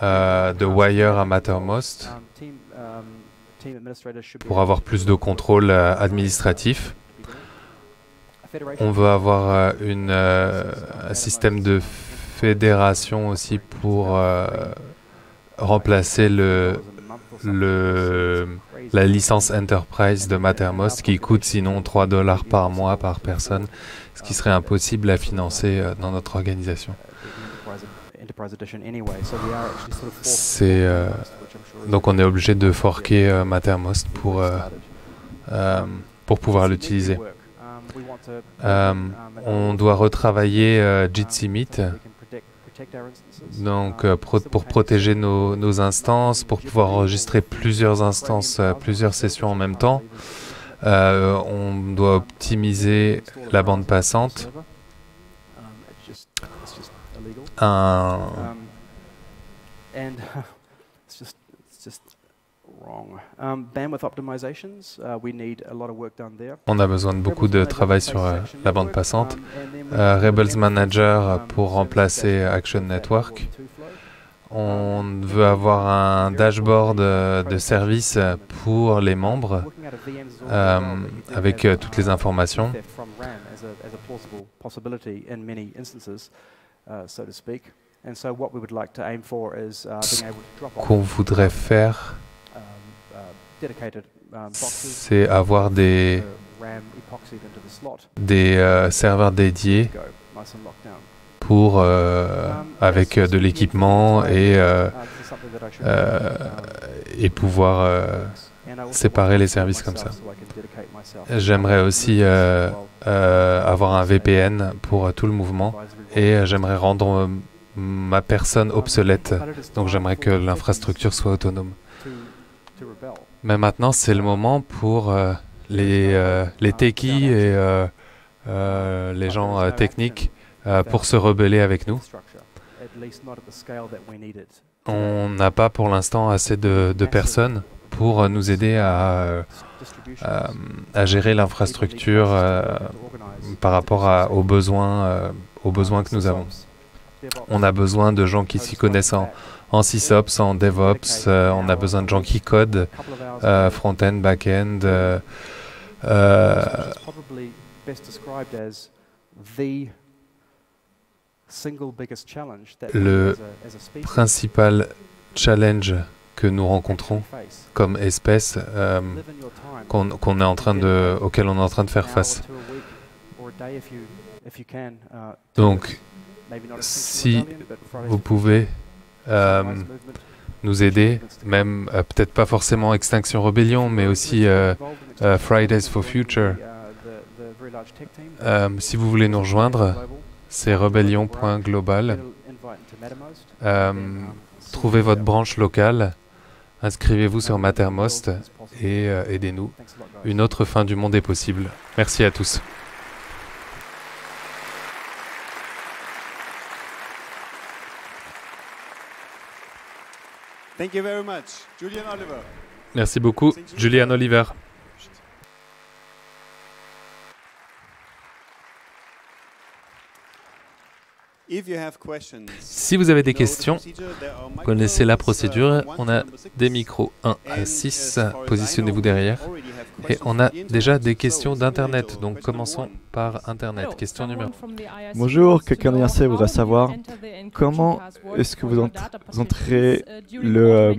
Euh, de Wire à Mattermost pour avoir plus de contrôle euh, administratif. On veut avoir euh, une, euh, un système de fédération aussi pour euh, remplacer le, le, la licence Enterprise de Mattermost qui coûte sinon trois dollars par mois par personne, ce qui serait impossible à financer euh, dans notre organisation. C'est euh, donc on est obligé de forquer euh, Mattermost pour euh, euh, pour pouvoir l'utiliser. Euh, on doit retravailler euh, Jitsi Meet, donc euh, pro pour protéger nos, nos instances, pour pouvoir enregistrer plusieurs instances, euh, plusieurs sessions en même temps. Euh, on doit optimiser la bande passante. Um, and uh, it's just it's just wrong. Um, bandwidth optimizations. Uh, we need a lot of work done there. On a besoin de beaucoup de travail sur euh, la bande passante. Euh, Rebels Manager pour remplacer Action Network. On veut avoir un dashboard euh, de service pour les membres euh, avec euh, toutes les informations. Ce qu'on voudrait faire, c'est avoir des, des euh, serveurs dédiés pour, euh, avec de l'équipement et, euh, euh, et pouvoir euh, séparer les services comme ça. J'aimerais aussi euh, euh, avoir un V P N pour tout le mouvement et j'aimerais rendre ma personne obsolète. Donc j'aimerais que l'infrastructure soit autonome. Mais maintenant, c'est le moment pour euh, les, euh, les techies et euh, euh, les gens euh, techniques euh, pour se rebeller avec nous. On n'a pas pour l'instant assez de, de personnes pour nous aider à, à, à gérer l'infrastructure euh, par rapport à, aux, besoins, euh, aux besoins que nous avons. On a besoin de gens qui s'y connaissent en, en SysOps, en DevOps, euh, on a besoin de gens qui codent, euh, front-end, back-end. Euh, euh, le principal challenge que nous rencontrons comme espèce euh, qu'on, qu'on est en train de, auquel on est en train de faire face. Donc, si vous pouvez euh, nous aider, même euh, peut-être pas forcément Extinction Rebellion, mais aussi euh, euh, Fridays for Future, euh, si vous voulez nous rejoindre, c'est rebellion point global. Euh, trouvez votre branche locale. Inscrivez-vous sur Mattermost et euh, aidez-nous. Une autre fin du monde est possible. Merci à tous. Thank you very much. Julian Oliver. Merci beaucoup, Julian Oliver. Si vous avez des questions, vous connaissez la procédure, on a des micros un à six, positionnez-vous derrière. Et on a déjà des questions d'Internet, donc commençons par Internet. Question numéro. Bonjour, quelqu'un de l'I R C voudrait savoir comment est-ce que vous entrez le...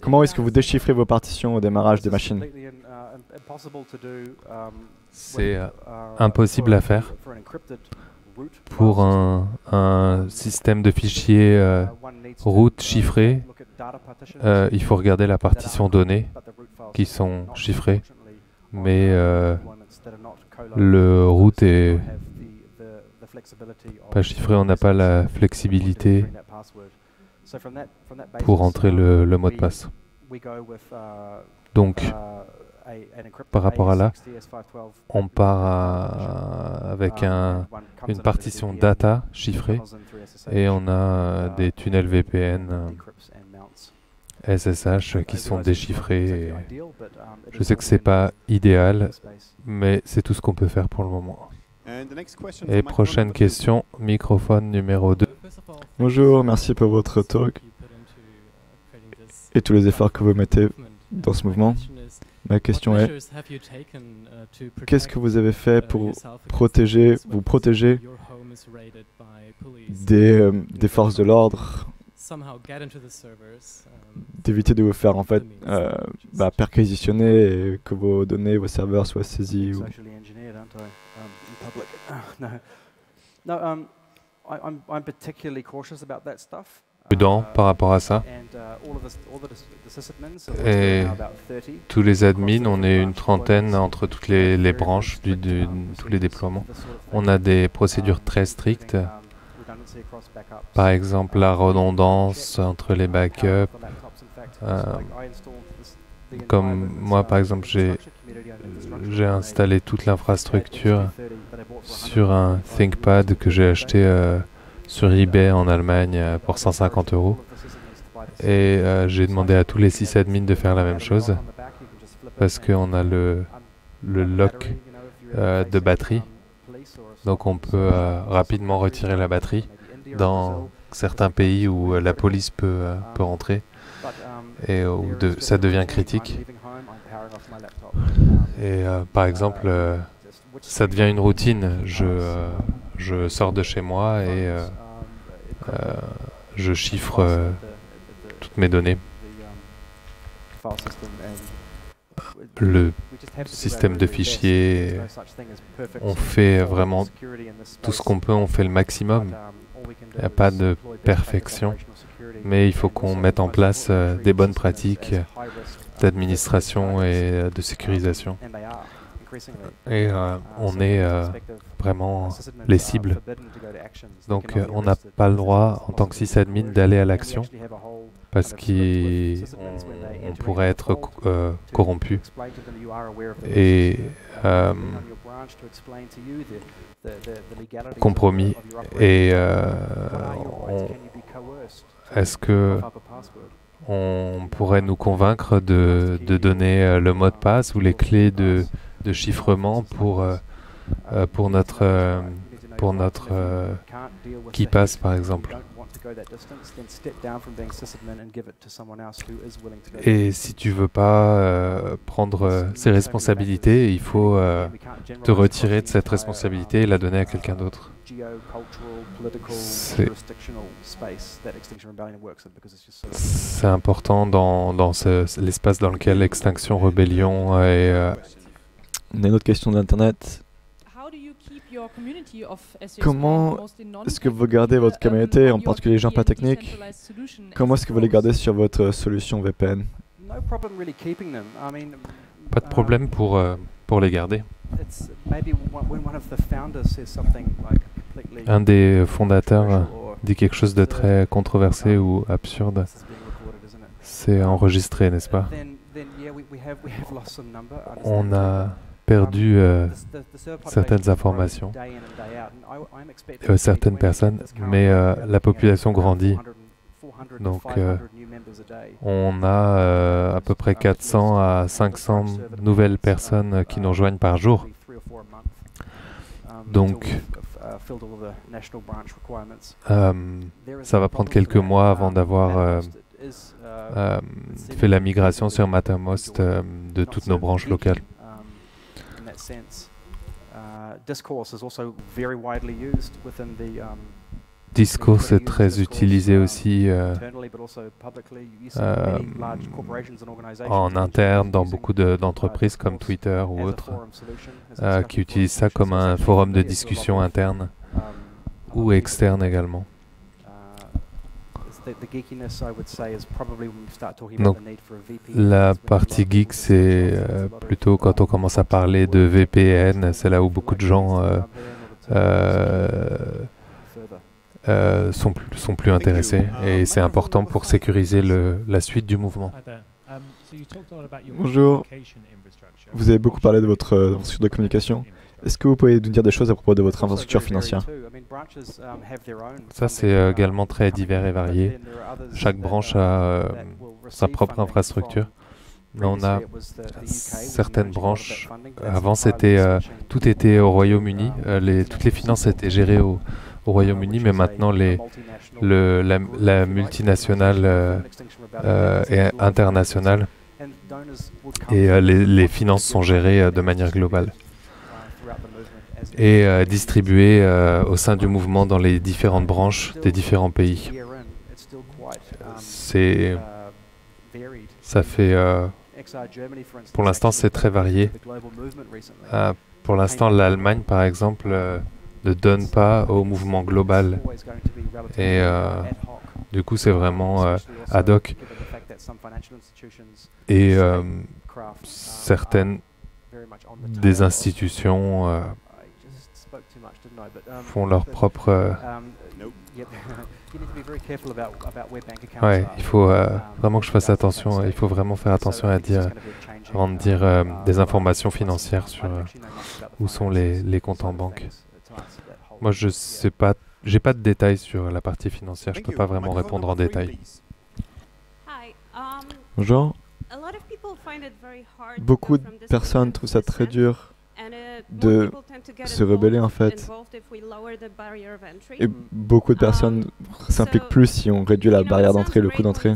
Comment est-ce que vous déchiffrez vos partitions au démarrage des machines? C'est impossible à faire. Pour un, un système de fichiers euh, root chiffré, euh, il faut regarder la partition données qui sont chiffrées, mais euh, le root est pas chiffré, on n'a pas la flexibilité pour entrer le, le mot de passe. Donc, par rapport à là, on part à, avec un, une partition data chiffrée et on a des tunnels V P N, S S H qui sont déchiffrés. Je sais que ce n'est pas idéal, mais c'est tout ce qu'on peut faire pour le moment. Et prochaine question, microphone numéro deux. Bonjour, merci pour votre talk et tous les efforts que vous mettez dans ce mouvement. Ma question est, qu'est-ce que vous avez fait pour protéger, vous protéger des, euh, des forces de l'ordre, d'éviter de vous faire en fait euh, bah, perquisitionner et que vos données, vos serveurs soient saisis ou... prudent par rapport à ça. Et tous les admins, on est une trentaine entre toutes les, les branches, du, du, tous les déploiements. On a des procédures très strictes, par exemple la redondance entre les backups. Euh, comme moi, par exemple, j'ai installé toute l'infrastructure sur un ThinkPad que j'ai acheté euh, sur eBay en Allemagne pour cent cinquante euros et euh, j'ai demandé à tous les sysadmins de faire la même chose parce qu'on a le, le lock euh, de batterie, donc on peut euh, rapidement retirer la batterie dans certains pays où euh, la police peut, euh, peut rentrer et où de, ça devient critique et euh, par exemple euh, ça devient une routine. Je, euh, je sors de chez moi et euh, euh, je chiffre euh, toutes mes données. Le système de fichiers, on fait vraiment tout ce qu'on peut, on fait le maximum. Il n'y a pas de perfection, mais il faut qu'on mette en place euh, des bonnes pratiques d'administration et de sécurisation. Et euh, on est euh, vraiment les cibles. Donc euh, on n'a pas le droit en tant que sysadmin d'aller à l'action parce qu'on pourrait être euh, corrompu. Et euh, compromis. Et euh, est-ce que... on pourrait nous convaincre de, de donner le mot de passe ou les clés de, de chiffrement pour, euh, pour notre, euh, pour notre euh, qui passe, par exemple. Et si tu ne veux pas euh, prendre ces responsabilités, il faut euh, te retirer de cette responsabilité et la donner à quelqu'un d'autre. C'est important dans, dans l'espace dans lequel Extinction Rebellion est... Euh... On a une autre question d'Internet. Comment est-ce que vous gardez votre communauté, en particulier les gens pas techniques? Comment est-ce que vous les gardez sur votre solution V P N? Pas de problème pour, euh, pour les garder. Un des fondateurs dit quelque chose de très controversé ou absurde. C'est enregistré, n'est-ce pas? On a perdu euh, certaines informations, euh, certaines personnes, mais euh, la population grandit. Donc euh, on a euh, à peu près quatre cents à cinq cents nouvelles personnes qui nous rejoignent par jour. Donc euh, ça va prendre quelques mois avant d'avoir euh, euh, fait la migration sur Mattermost euh, de toutes nos branches locales. Discourse est très utilisé aussi euh, euh, en interne dans beaucoup d'entreprises de, comme Twitter ou autres euh, qui utilisent ça comme un forum de discussion interne ou externe également. Donc, la partie geek, c'est euh, plutôt quand on commence à parler de V P N, c'est là où beaucoup de gens euh, euh, Euh, sont, plus, sont plus intéressés et c'est important pour sécuriser le, la suite du mouvement. Bonjour, vous avez beaucoup parlé de votre infrastructure de communication. Est-ce que vous pouvez nous dire des choses à propos de votre infrastructure financière? Ça, c'est également très divers et varié. Chaque branche a euh, sa propre infrastructure. Mais on a certaines branches. Avant, c'était euh, tout était au Royaume-Uni. Euh, les, toutes les finances étaient gérées au au Royaume-Uni, mais maintenant les, le, la, la multinationale euh, euh, est internationale et euh, les, les finances sont gérées euh, de manière globale et euh, distribuées euh, au sein du mouvement dans les différentes branches des différents pays. C'est, ça fait, euh, pour l'instant, c'est très varié. Euh, pour l'instant, l'Allemagne, par exemple, euh, ne donne pas au mouvement global. Et euh, du coup, c'est vraiment euh, ad hoc. Et euh, certaines des institutions euh, font leur propre... Euh... Ouais, il faut euh, vraiment que je fasse attention. Il faut vraiment faire attention à dire, avant de dire euh, des informations financières sur euh, où sont les, les comptes en banque. Moi, je sais pas, j'ai pas de détails sur la partie financière, je peux pas vraiment répondre en détail. Bonjour. Beaucoup de personnes trouvent ça très dur de se rebeller, en fait. Et beaucoup de personnes s'impliquent plus si on réduit la barrière d'entrée, le coût d'entrée.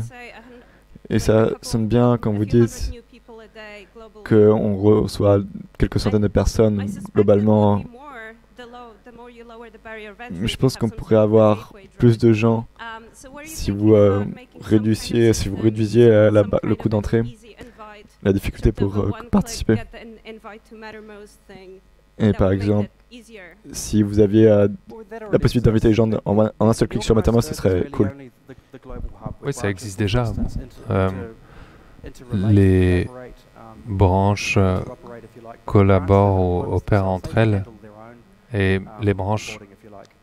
Et ça sonne bien quand vous dites qu'on reçoit quelques centaines de personnes globalement. Je pense qu'on pourrait avoir plus de gens si vous euh, réduisiez, si vous réduisiez euh, la, le coût d'entrée, la difficulté pour euh, participer. Et par exemple, si vous aviez euh, la possibilité d'inviter les gens en, en un seul clic sur Mattermost, ce serait cool. Oui, ça existe déjà. Euh, les branches euh, collaborent, opèrent entre elles. Et les branches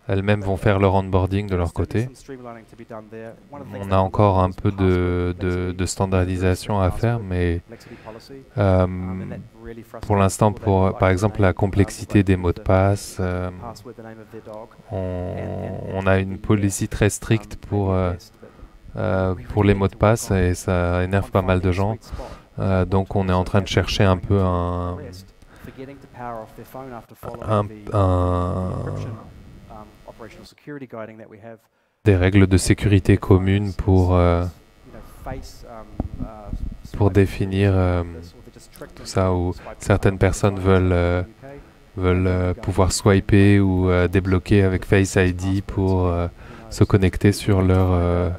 elles-mêmes vont faire leur onboarding de leur côté. On a encore un peu de, de, de standardisation à faire, mais euh, pour l'instant, pour, par exemple, la complexité des mots de passe, euh, on, on a une policy très stricte pour, euh, euh, pour les mots de passe et ça énerve pas mal de gens. Euh, donc on est en train de chercher un peu un... Un, un, des règles de sécurité communes pour, euh, pour définir euh, tout ça, où certaines personnes veulent, euh, veulent euh, pouvoir swiper ou euh, débloquer avec Face I D pour euh, se connecter sur, leur, euh,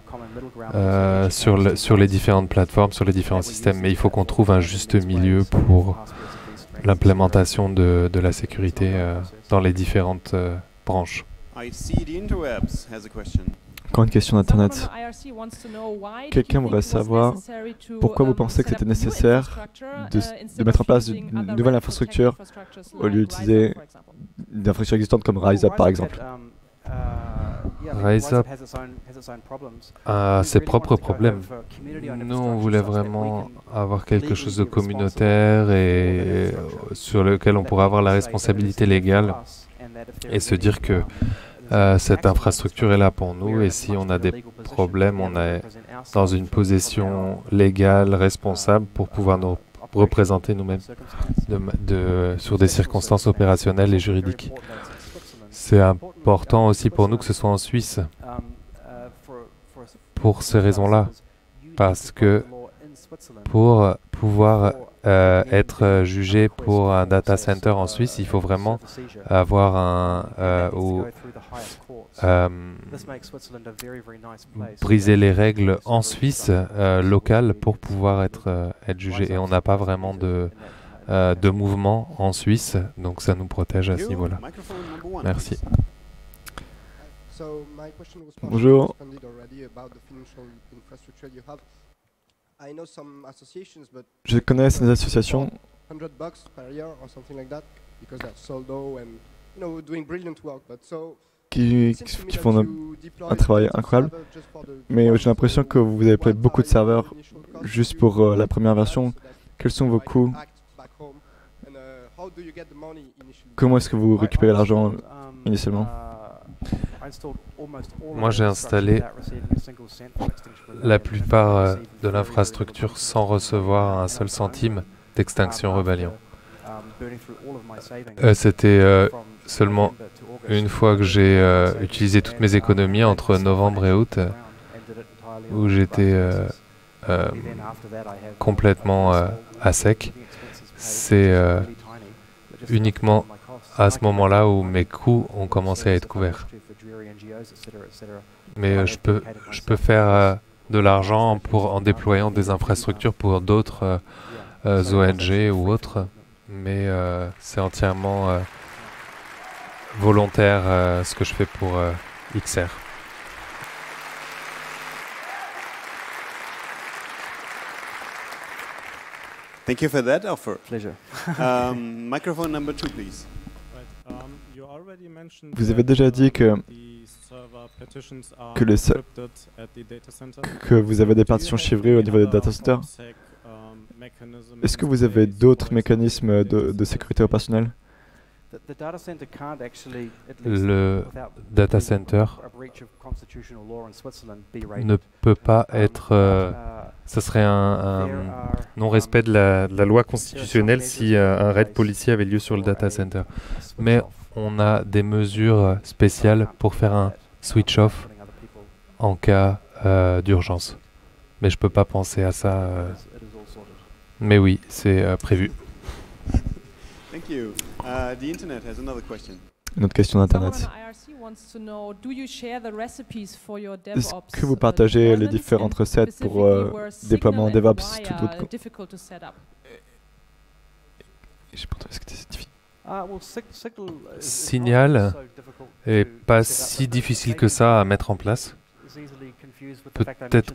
euh, sur, le, sur les différentes plateformes, sur les différents systèmes. Mais il faut qu'on trouve un juste milieu pour... l'implémentation de, de la sécurité euh, dans les différentes euh, branches. Encore une question d'Internet. Quelqu'un voudrait savoir pourquoi vous pensez que c'était nécessaire de, de mettre en place une nouvelle infrastructure au lieu d'utiliser une infrastructure existante comme RiseUp, par exemple. RiseUp a ses propres problèmes. Nous, on voulait vraiment avoir quelque chose de communautaire et sur lequel on pourrait avoir la responsabilité légale et se dire que Euh, cette infrastructure est là pour nous et si on a des problèmes, on est dans une position légale, responsable pour pouvoir nous représenter nous-mêmes de, de, sur des circonstances opérationnelles et juridiques. C'est important aussi pour nous que ce soit en Suisse pour ces raisons-là, parce que pour pouvoir Euh, être jugé pour un data center en Suisse, il faut vraiment avoir un euh, ou euh, briser les règles en Suisse euh, locale pour pouvoir être être jugé. Et on n'a pas vraiment de euh, de mouvement en Suisse, donc ça nous protège à ce niveau-là. Merci. Bonjour. Je connais des associations qui, qui font un, un travail incroyable, mais j'ai l'impression que vous avez pris beaucoup de serveurs juste pour euh, la première version. Quels sont vos coûts? Comment est-ce que vous récupérez l'argent initialement? Moi, j'ai installé la plupart de l'infrastructure sans recevoir un seul centime d'Extinction Rebellion. C'était seulement une fois que j'ai utilisé toutes mes économies entre novembre et août, où j'étais complètement à sec. C'est uniquement à ce moment-là où mes coûts ont commencé à être couverts. Mais euh, je peux, je peux faire euh, de l'argent en déployant des infrastructures pour d'autres euh, O N G ou autres, mais euh, c'est entièrement euh, volontaire euh, ce que je fais pour euh, X R. Thank you for that offer. Pleasure. um, microphone number two, please. Vous avez déjà dit que, que, les, que vous avez des partitions chiffrées au niveau des data centers. Est-ce que vous avez d'autres mécanismes de, de sécurité opérationnelle? Le data center ne peut pas être... Euh, ce serait un, un non-respect de la, de la loi constitutionnelle si euh, un raid policier avait lieu sur le data center. Mais on a des mesures spéciales pour faire un switch-off en cas euh, d'urgence. Mais je ne peux pas penser à ça. Euh. Mais oui, c'est euh, prévu. Thank you. Uh, the internet has another question. Une autre question d'Internet. Est-ce que vous partagez les différentes recettes pour euh, déploiement DevOps? Tout autre... Je sais pas trop ce que c'est difficile. Signal n'est pas si difficile que ça à mettre en place. Peut-être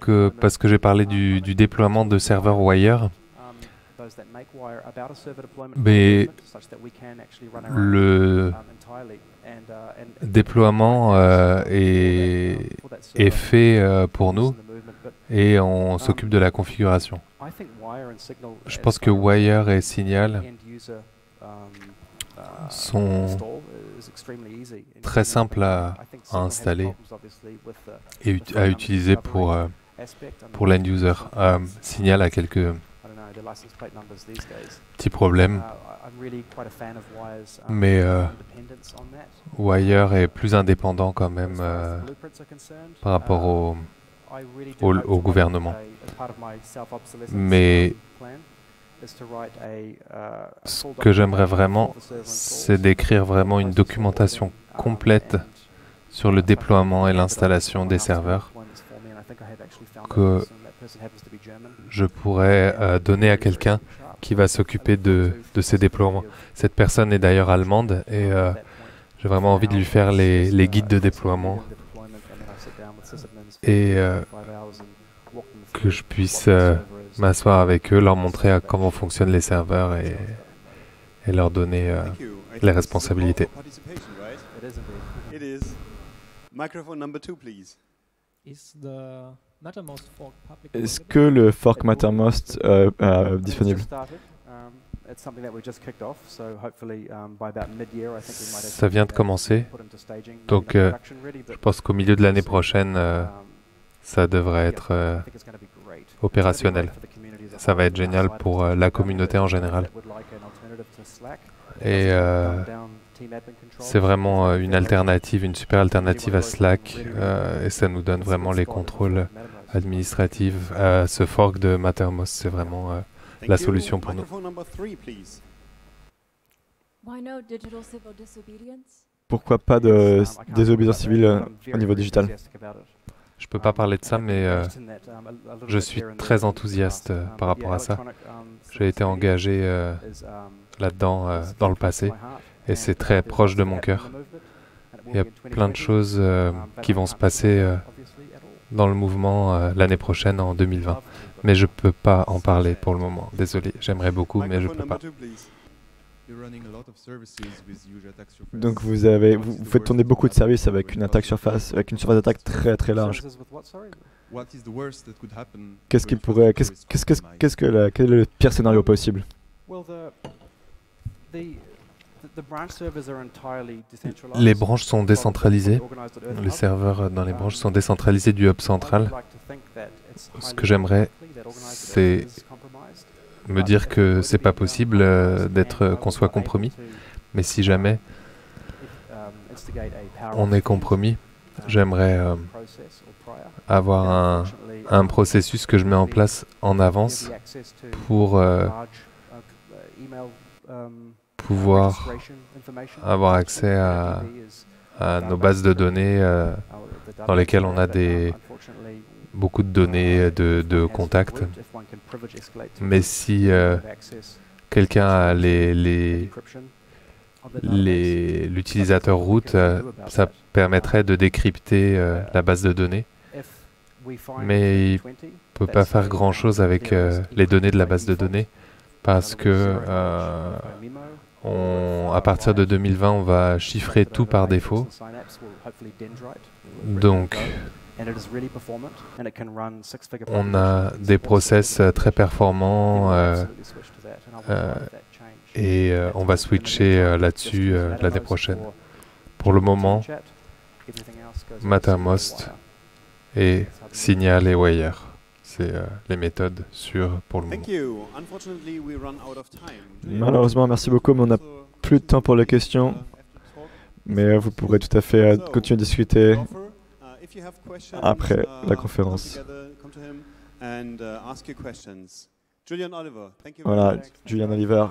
que parce que j'ai parlé du, du déploiement de serveurs Wire, mais le déploiement euh, est, est fait euh, pour nous et on s'occupe de la configuration. Je pense que Wire et Signal sont très simples à, à installer et à utiliser pour, euh, pour l'end-user. Euh, Signal a quelques petits problèmes, mais euh, Wire est plus indépendant quand même euh, par rapport au, au, au gouvernement. Mais ce que j'aimerais vraiment, c'est d'écrire vraiment une documentation complète sur le déploiement et l'installation des serveurs que je pourrais euh, donner à quelqu'un qui va s'occuper de, de ces déploiements. Cette personne est d'ailleurs allemande et euh, j'ai vraiment envie de lui faire les, les guides de déploiement et euh, que je puisse euh, m'asseoir avec eux, leur montrer euh, comment fonctionnent les serveurs et, et leur donner euh, les responsabilités. Microphone number two, please. Est-ce que le fork Mattermost euh, euh, disponible? Ça vient de commencer, donc euh, je pense qu'au milieu de l'année prochaine, euh, ça devrait être euh, opérationnel. Ça va être génial pour euh, la communauté en général. Et euh, c'est vraiment euh, une alternative, une super alternative à Slack, euh, et ça nous donne vraiment les contrôles administratifs. Euh, ce fork de Mattermost, c'est vraiment euh, la solution pour nous. Pourquoi pas de désobéissance civile au niveau digital? Je ne peux pas parler de ça, mais euh, je suis très enthousiaste euh, par rapport à ça. J'ai été engagé euh, là-dedans euh, dans le passé, et c'est très proche de mon cœur. Il y a plein de choses euh, qui vont se passer euh, dans le mouvement euh, l'année prochaine, en deux mille vingt. Mais je ne peux pas en parler pour le moment. Désolé, j'aimerais beaucoup, mais je ne peux pas. Donc vous, avez, vous, vous faites tourner beaucoup de services avec une attaque surface, avec une surface d'attaque très très large. Qu'est-ce qui pourrait, qu'est-ce, qu'est-ce, qu'est-ce, qu'est-ce que la, quel est le pire scénario possible? Les branches sont décentralisées. Les serveurs dans les branches sont décentralisés du hub central. Ce que j'aimerais, c'est me dire que c'est pas possible euh, d'être qu'on soit compromis, mais si jamais on est compromis, j'aimerais euh, avoir un, un processus que je mets en place en avance pour euh, pouvoir avoir accès à, à nos bases de données euh, dans lesquelles on a des beaucoup de données de, de contacts, mais si euh, quelqu'un a les, les, les, l'utilisateur root, euh, ça permettrait de décrypter euh, la base de données, mais il ne peut pas faire grand-chose avec euh, les données de la base de données, parce que euh, on, à partir de deux mille vingt, on va chiffrer tout par défaut. Donc, on a des process très performants euh, euh, et euh, on va switcher euh, là-dessus euh, l'année prochaine. Pour le moment, Mattermost et Signal et Wire, c'est euh, les méthodes sûres pour le moment. Malheureusement, merci beaucoup, mais on n'a plus de temps pour les questions, mais vous pourrez tout à fait euh, continuer à discuter après la conférence. Voilà, Julian Oliver,